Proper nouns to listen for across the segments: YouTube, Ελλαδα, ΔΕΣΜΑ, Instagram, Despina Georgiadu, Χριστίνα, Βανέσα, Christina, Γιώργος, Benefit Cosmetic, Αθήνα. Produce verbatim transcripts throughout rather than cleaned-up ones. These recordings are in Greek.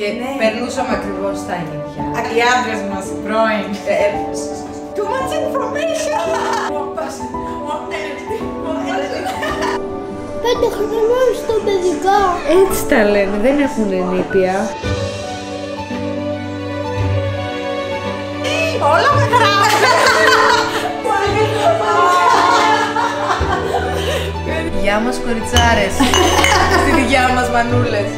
Και ναι, περνούσαμε ακριβώς στα ίδια. Οι άντρες μας πρώην. Too much information! Πέντε χρονών στο παιδικό. Έτσι τα λένε, δεν έχουν ενήπια. Όλα με γράφουν. Γεια μας κοριτσάρες. Στη δικιά μας μανούλες.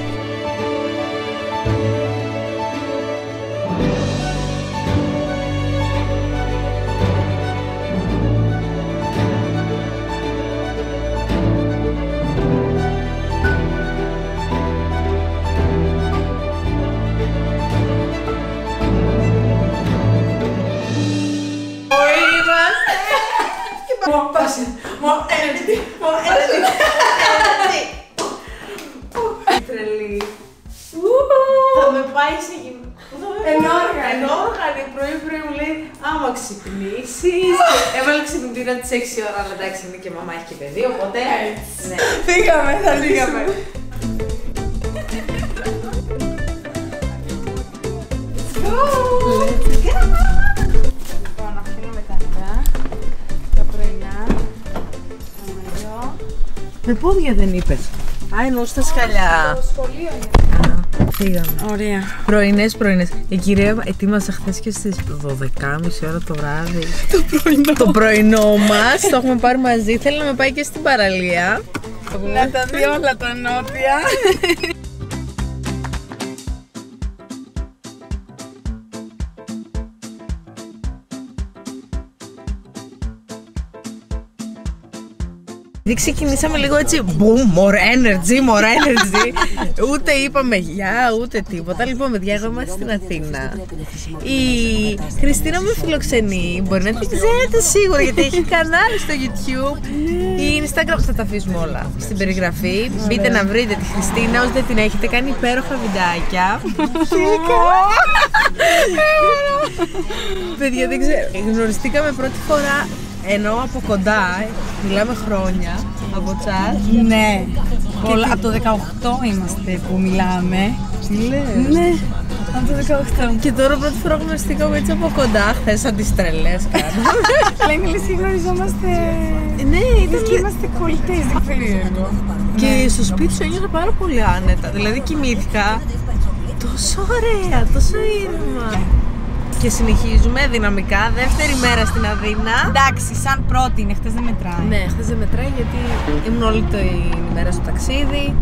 More passion, more energy, more energy, more energy. Τρελή. Θα με πάει σε γυμνή. Ενόργανη. Ενόργανη. Πρωί πρωί μου λέει, άμα ξυπνήσεις. Έβαλε ξυπνητήρα τις έξι ώρα, αλλά εντάξει είναι και μαμά έχει και παιδί, οπότε... Φύγαμε, θα φύγαμε. Με πόδια δεν είπες. Α, εννοούς τα σκαλιά. Το σχολείο είναι. Α, φύγαμε. Ωραία. Πρωινές, πρωινές. Η κυρία ετοίμασε χθες και στις δώδεκα και μισή ώρα το βράδυ. Το πρωινό. Το πρωινό μας. Το έχουμε πάρει μαζί. Θέλει να με πάει και στην παραλία. Να τα δει όλα τα νότια. Δηλαδή ξεκινήσαμε λίγο έτσι, boom, more energy, more energy. Ούτε είπαμε γεια, ούτε τίποτα. Λοιπόν, παιδιά, εγώ είμαστε στην Αθήνα. Η Χριστίνα με φιλοξενεί. Μπορεί να την ξέρετε σίγουρα, γιατί έχει κανάλι στο YouTube. Η Instagram θα τα αφήσουμε όλα στην περιγραφή. Μπείτε να βρείτε τη Χριστίνα, όσοι δεν την έχετε, κάνει υπέροχα βιντεάκια. Παιδιά, δεν ξέρω. Γνωριστήκαμε πρώτη φορά. Ενώ από κοντά, μιλάμε χρόνια από τσάς. Ναι, πολλά, και... από το δεκαοκτώ είμαστε που μιλάμε. Τι λες? Ναι, από το δεκαοκτώ. Και τώρα πρώτη φορά γνωριστήκαμε έτσι από κοντά, χθες σαν τις τρελές κάνουμε. Λέγκληση γνωριζόμαστε... Ναι, ήταν και... είμαστε κολλητές, δεν περίεργο. Και στο σπίτι σου ένιωσα πάρα πολύ άνετα, δηλαδή κοιμήθηκα τόσο ωραία, τόσο ήρεμα. Και συνεχίζουμε δυναμικά, δεύτερη μέρα στην Αθήνα. Εντάξει, σαν πρώτη είναι, χτες δεν μετράει. Ναι, χτες δεν μετράει γιατί ήμουν όλη την ημέρα στο ταξίδι.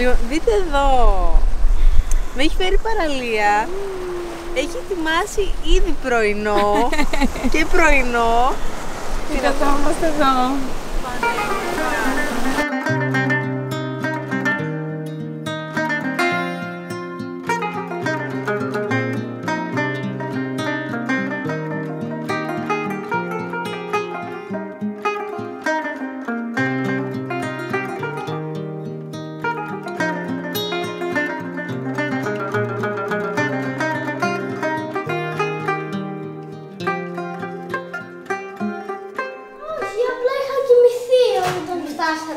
Λοιπόν, δείτε εδώ, με έχει φέρει παραλία, έχει ετοιμάσει ήδη πρωινό και πρωινό. Τι να είμαστε εδώ.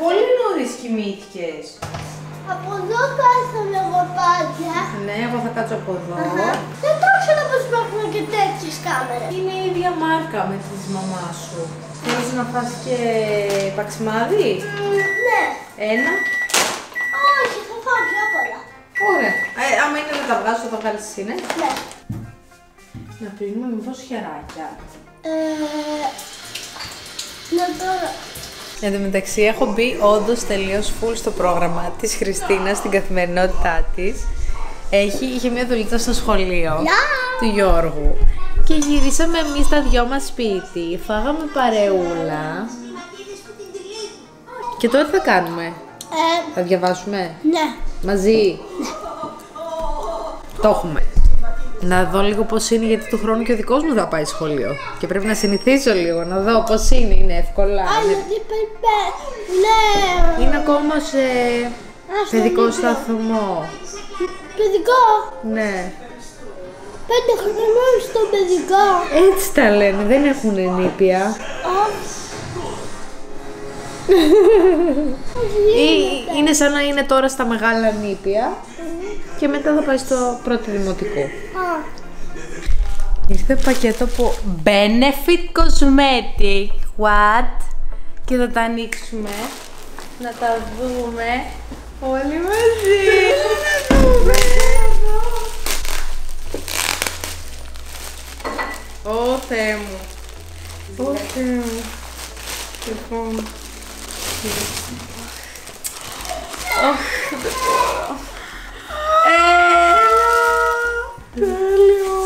Πολύ νωρίς κοιμήθηκες. Από εδώ κάθομαι εγώ πάντα. Ναι, εγώ θα κάτσω από εδώ. Αχα. Δεν το ξέρω πως υπάρχουν και τέτοιες κάμερες. Είναι η ίδια μάρκα με τη μαμά σου. Θέλεις να πας και παξιμάδι? Mm, ναι. Ένα. Όχι, θα φάω πιο πολλά. Ωραία. Ε, άμα είναι να τα βγάζω θα τα βγάλεις εσύ, ναι. Ναι. Να πλύνουμε μήπως χεράκια. Ε, να το... Εν τω μεταξύ έχω μπει όντως τελείως full στο πρόγραμμα της Χριστίνας, στην καθημερινότητά της. Έχει, είχε μια δουλειά στο σχολείο yeah. του Γιώργου και γυρίσαμε εμείς τα δυο μας σπίτι, φάγαμε παρεούλα. Και τώρα τι θα κάνουμε, ε, θα διαβάσουμε, ναι. μαζί, ναι. το έχουμε. Να δω λίγο πώς είναι, γιατί του χρόνου και ο δικός μου θα πάει σχολείο και πρέπει να συνηθίσω λίγο, να δω πώς είναι, είναι εύκολα. Είναι, ναι. είναι ακόμα σε Ας παιδικό σταθμό. Παιδικό. Ναι. Πέντε χρονών στο παιδικό. Έτσι τα λένε, δεν έχουν νήπια. Είναι σαν να είναι τώρα στα μεγάλα νήπια και μετά θα πάει στο πρώτο δημοτικό. Ήρθε πακέτο από Benefit Cosmetic. What? Και θα τα ανοίξουμε, να τα δούμε όλοι μαζί. Να δούμε. Ω Θεέ μου. Ω Θεέ μου. Λοιπόν. Ωχ, δεν μπορώ. Έλα! Τέλειο!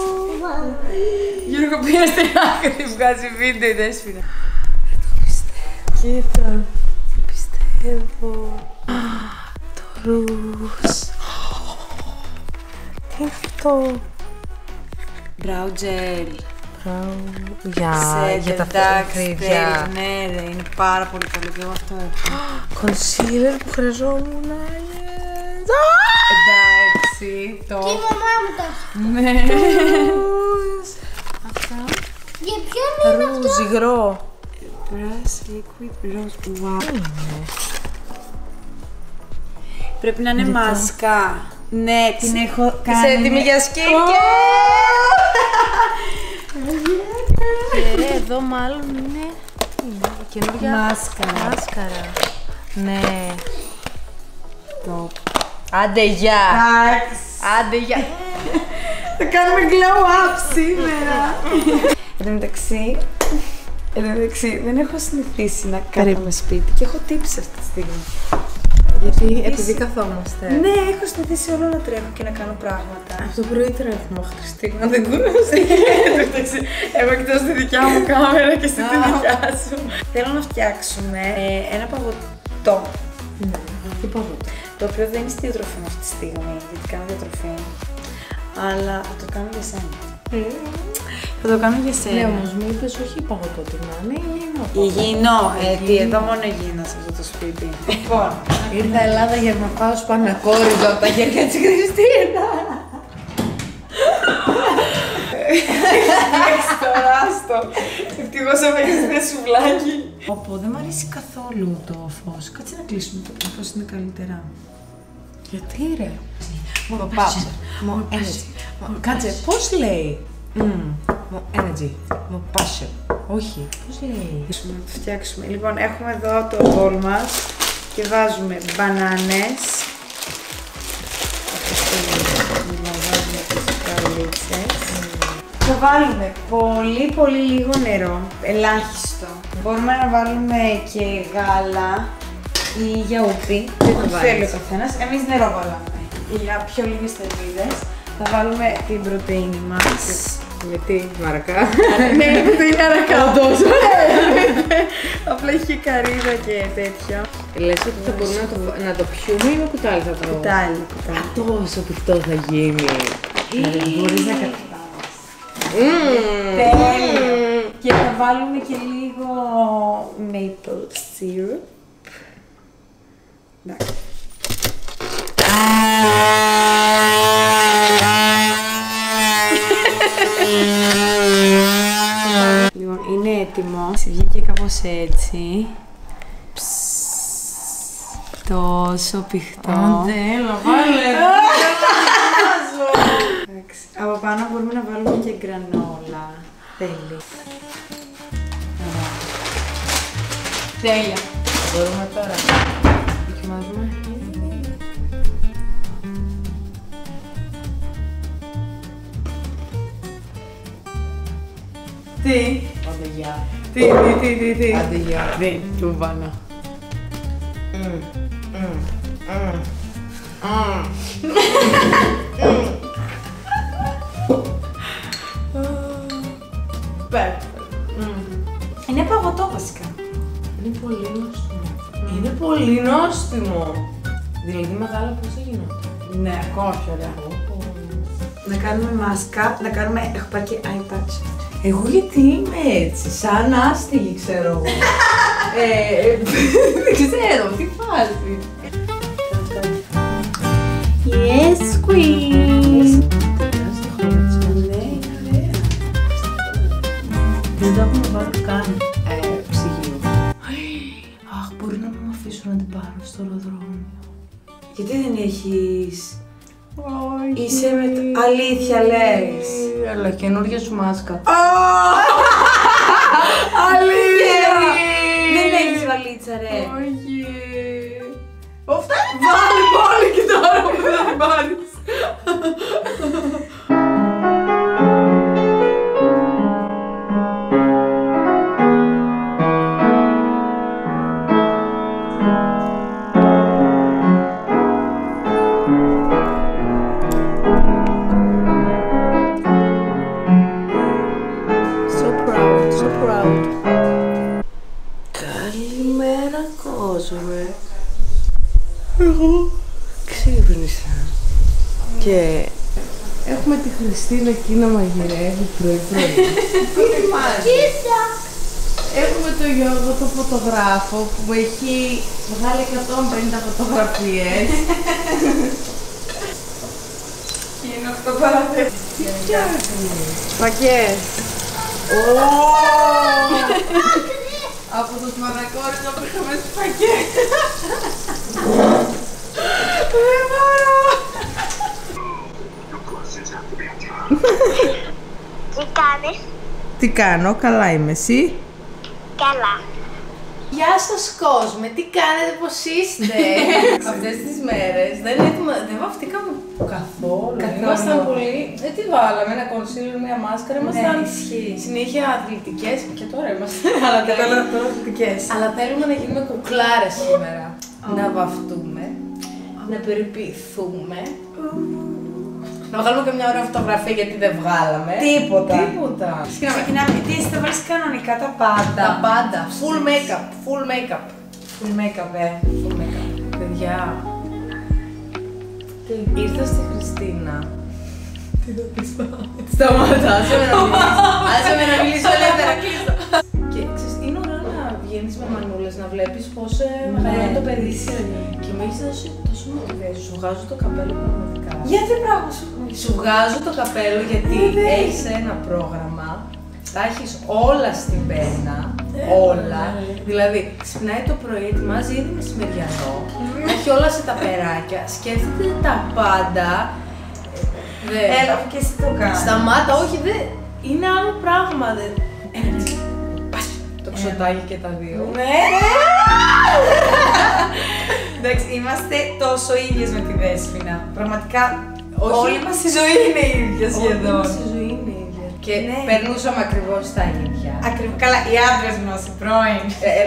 Γιώργο, πήγα στην άκρη, βγάζει βίντεο η Δέσποινα. Δεν το πιστεύω. Κοίτα, δεν πιστεύω. Το ρούς. Τι είναι αυτό? Brow gel. Για τα φρύδια. Ναι, ναι, είναι πάρα πολύ καλό και εγώ αυτό έχω. Κονσίλερ που χρειαζόμουν. Εντάξει, το. Και η μαμά μου το έχει. Ναι. Αυτά. Για ποιον είναι αυτό? Ρούζ, υγρό. Brush liquid rose. Wow. Πρέπει να είναι μάσκα. Ναι, την έχω κάνει. Είσαι έτοιμη για σκίρκε? Και εδώ μάλλον είναι καινούργια μάσκαρα. μάσκαρα. Ναι. Το... Άντε γεια! Άντε γεια! Θα κάνουμε glow up σήμερα! Εν τω μεταξύ, εν τω μεταξύ, δεν έχω συνηθίσει να κάνουμε σπίτι και έχω τύψει αυτή τη στιγμή. Γιατί επειδή καθόμαστε. Ναι, έχω συνηθίσει όλο να τρέχω και να κάνω πράγματα. Αυτό το πρωί τρέχουμε, Χριστίνα, δεν κουράζεται. Εγώ κοιτάω στη δικιά μου κάμερα και στη δικιά σου. Θέλω να φτιάξουμε ένα παγωτό. Ναι, τι παγωτό. Το οποίο δεν είναι στη διατροφή μου αυτή τη στιγμή, γιατί κάνω διατροφή. Αλλά θα το κάνω για σένα. Θα το κάνω για σένα. Ναι, όμως μου είπες όχι παγωτό να είναι υγιεινό. Υγιεινό, εδώ μόνο υγιεινό σε αυτό το σπίτι. Λοιπόν, ήρθα Ελλάδα για να πάω σπανακόριζο από τα χέρια της Χριστίνα. Έχεις τώρα, άστο. Ευτυχώς έφαγες ένα σουβλάκι. Όπου δεν μου αρέσει καθόλου το φως. Κάτσε να κλείσουμε το φως, είναι καλύτερα. Γιατί ρε? More power, more energy. Κάτσε, πώς λέει? More energy, more passion. Όχι, πώς λέει? Να το φτιάξουμε. Λοιπόν, έχουμε εδώ το μπολ μας και βάζουμε μπανάνες. Βάζουμε τις καλύτσες. Θα βάλουμε πολύ πολύ λίγο νερό, ελάχιστο. Μπορούμε να βάλουμε και γάλα ή γιαούρτι. Δεν το θέλει ο καθένας, εμείς νερό βάλαμε. Για πιο λίγες θερμίδες θα βάλουμε την πρωτεΐνη μας. Με τι, μαρακά. Ναι, είναι αρακά. Όντως. Απλά είχε καρύδα και τέτοιο. Λες ότι θα μπορούμε να το πιούμε ή με κουτάλι θα το... Κουτάλι, κουτάλι. Τόσο πιχτό θα γίνει. Μπορείς να καταπάβεις. Τέλειο. Και θα βάλουμε και λίγο maple syrup. Εντάξει. Λοιπόν, είναι έτοιμο. Βγήκε κάπως έτσι. Τόσο πηχτό. Μοντέλο, βάλε! Εντάξει, από πάνω μπορούμε να βάλουμε και γκρανόλα. Τέλει. Τέλεια. Μπορούμε τώρα. Δοκιμάζουμε. Τι. Άντε γεια. Τι, τι, τι, τι, τι. Άντε γεια. Ναι, τούμπανα. Είναι παγωτό βασικά. Είναι πολύ νόστιμο. Είναι πολύ νόστιμο. Δηλαδή μεγάλο πώς γινόταν. Ναι, ακόμα πιο ωραία. Να κάνουμε μάσκα, να κάνουμε, έχω πάρει και eye patch. Εγώ γιατί είμαι έτσι, σαν άστιγη ξέρω εγώ. Δεν ξέρω, τι φάση. Yes, queen! Δεν το έχουμε πάρει καν ψυγείο. Αχ, μπορεί να μην με αφήσουν να την πάρω στο αεροδρόμιο. Γιατί δεν έχεις... Όχι. Είσαι με το... Αλήθεια λες. Αλλά καινούργια σου μάσκα. Αλήθεια. Δεν έχεις βαλίτσα ρε. Όχι. Φτάνει πάλι πόλη και τώρα που δεν την πάρεις. Εγώ ξύπνησα και έχουμε τη Χριστίνα εκεί να μαγειρεύει πρωί-πρωί. Τι θυμάσαι! Έχουμε τον Γιώργο τον φωτογράφο που μου έχει βγάλει εκατόν πενήντα φωτογραφίες. Και είναι αυτό παραδείγμα. Τι φτιάχνει! Πακές! Από το σμανακόριτο που είχαμε στις πακές. Δεν μπορώ! Τι κάνεις? Τι κάνω, καλά είμαι, εσύ? Καλά. Γεια σας κόσμε, τι κάνετε, πως είστε? Αυτές τις μέρες δεν, δεν βαφτήκαμε καθόλου. Καθόμασταν πολύ, δεν τη βάλαμε, ένα κονσίλερ, μια μάσκαρα, ήμασταν συνέχεια αθλητικές και τώρα είμαστε. Αλλά τώρα αθλητικές. Αλλά θέλουμε να γίνουμε κουκλάρες σήμερα. Να βαφτούμε, να περιποιηθούμε. Να βγάλουμε και μια ωραία φωτογραφία γιατί δεν βγάλαμε. Τίποτα. Τίποτα. Και να πητήσει, θα βάλεις κανονικά τα πάντα. Τα πάντα. Full make-up. Full make-up. Full make-up, ε. Full make-up. Παιδιά. Ήρθα στη Χριστίνα. Τι θα πεις πάλι. Σταμάτα, άσε με να μιλήσω. Άσε με να μιλήσω ελεύθερα. Και ξέρεις, είναι ωραία να βγαίνεις με μανούλες, να βλέπεις πόσο μεγαλώνει το παιδί σου. Και με έχεις δώσει τόσο motivation. Σου βγάζω το καπέλο πραγματικά. Γιατί πράγμα σου. Σου βγάζω το καπέλο γιατί έχεις ένα πρόγραμμα, τα έχεις όλα στην πένα, όλα. Δηλαδή, ξυπνάει το πρωί, ετοιμάζει ήδη μεσημεριανό, έχει όλα σε ταπεράκια, σκέφτεται τα πάντα. Έλα, και εσύ το κάνεις. Σταμάτα, όχι, δεν. Είναι άλλο πράγμα, δεν. Το ξωτάκι και τα δύο. Ναι! Εντάξει, είμαστε τόσο ίδιες με τη Δέσποινα. Πραγματικά, όχι, όλη μας η ζωή είναι ίδια σχεδόν. Όλη μας η ζωή είναι ίδια. Και ναι, περνούσαμε ακριβώς τα ίδια. Ακριβώς. Καλά, οι άντρες μας, οι πρώην. Ε, ε,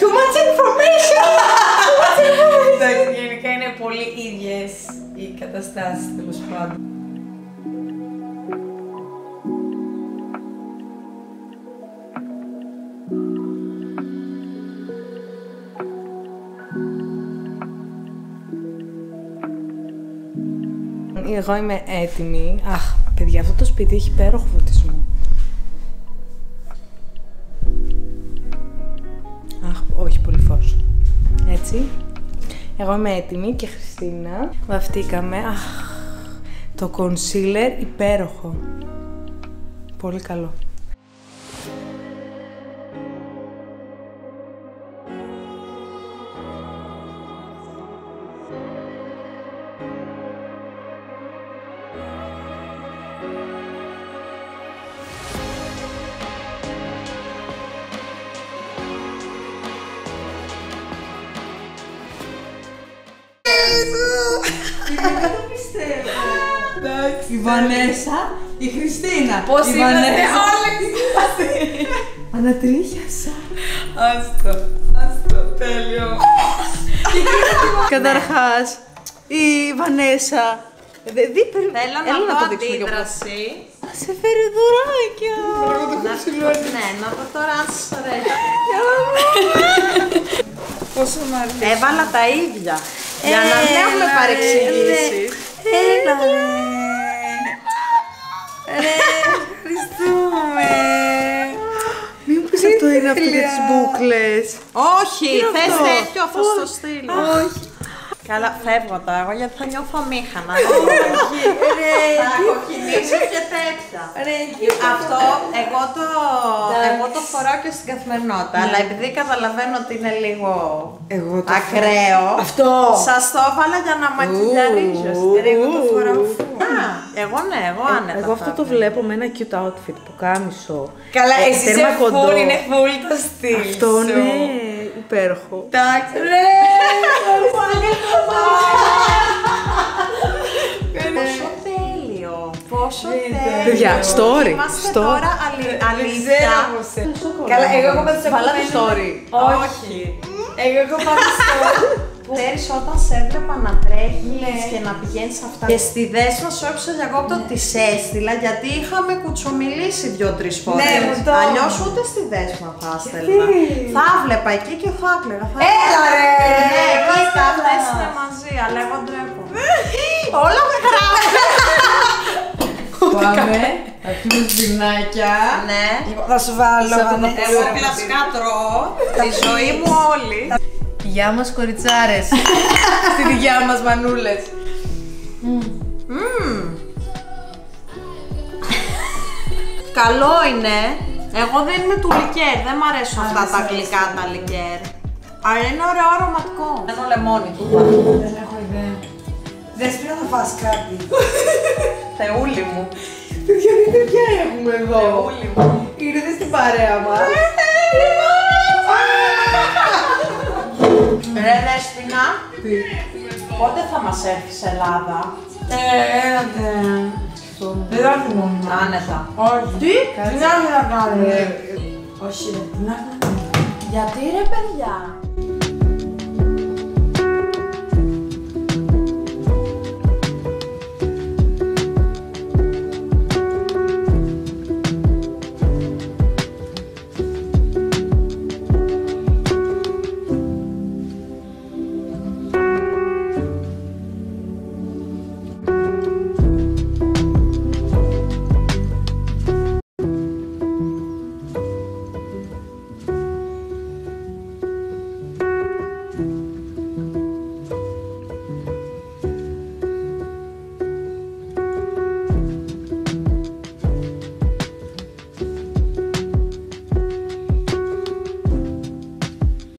Too much information! Too much information! Εντάξει, γενικά είναι πολύ ίδιες οι καταστάσεις, τέλος πάντων. Εγώ είμαι έτοιμη. Αχ, παιδιά, αυτό το σπίτι έχει υπέροχο φωτισμό. Αχ, όχι, πολύ φως. Έτσι. Εγώ είμαι έτοιμη και Χριστίνα. Βαφτήκαμε. Αχ, το κονσίλερ υπέροχο. Πολύ καλό. Δεν το πιστεύω. Η Βανέσα η Χριστίνα, πώς η Βανέσα. Ανατρίχιασα. Άστο, άστο, τέλειο. Καταρχάς, η Βανέσα. Θέλω να δω αντίδραση. Θα σε φέρει δωράκια. Ναι, να πω τώρα αν σας αρέσει. Πόσο μ' αρέσει. Έβαλα τα ίδια. Για να μην έχουμε παρεξηγήσεις. Έλα, ρε, ευχαριστούμε. Μην πεις αυτό είναι αυτό για τις μπούκλες. Όχι, θες τέτοιο, θα στο στείλω. Όχι. Καλά, φεύγω τώρα εγώ γιατί θα νιώθω αμήχανα. Όχι, ρε, θα κοκκινήσω και τέτοια. Αυτό εγώ το φοράω και στην καθημερινότητα, αλλά επειδή καταλαβαίνω ότι είναι λίγο ακραίο, σας το έβαλα για να μακιγιαρίζεστε. Εγώ το φοράω. Εγώ ναι, εγώ άνετα. Εγώ αυτό το βλέπω με ένα cute outfit που κάμισο. Καλά, εσύ είσαι full, είναι full το στυλ σου. Αυτό ναι, υπέροχο. Εντάξει, ρε, πόσο τέλειο! Πόσο τέλειο! Παιδιά, story! Είμαστε τώρα αλήθεια! Καλά, εγώ έχω πάρει story! Όχι! Εγώ έχω πάρει story! Ξέρεις, όταν σε έβλεπα να τρέχεις και να πηγαίνεις αυτά και στη ΔΕΣΜΑ σου έπισα διακόπτω τη έστειλα γιατί είχαμε κουτσομιλήσει δύο-τρεις φορές. Αλλιώς ούτε στη ΔΕΣΜΑ θα έστελνα. Θα βλέπα εκεί και θα έκλαιγα. Έλα ρε! Ναι, εκεί θα έστειλε μαζί, αλλά εγώ ντρέπω. Όλα με γράφω! Πάμε, θα πιούμε σβηνάκια. Ναι. Θα σου βάλω. Εγώ κλασικά τρώω τη ζωή μου όλη. Γεια μας κοριτσάρες, στη δικιά μας μανούλες. Καλό είναι, εγώ δεν είμαι του λικέρ, δεν μ' αρέσουν αυτά τα γλυκά τα λικέρ. Αλλά είναι ωραίο αρωματικό. Θέλω λεμόνι. Δεν έχω ιδέα. Δέσποινα θα φας κάτι. Θεούλη μου. Παιδιά, τι παιδιά έχουμε εδώ. Θεούλη μου. Ήρθε στην παρέα μας. Ρε Δέσποινα, πότε θα μας έρθεις Ελλάδα? Ε, ναι. Δεν θα έρθει μόνο. Άνετα. Όχι. Τι, τι να έρθει να κάνει. Όχι ρε, τι να έρθει να κάνει. Γιατί ρε παιδιά.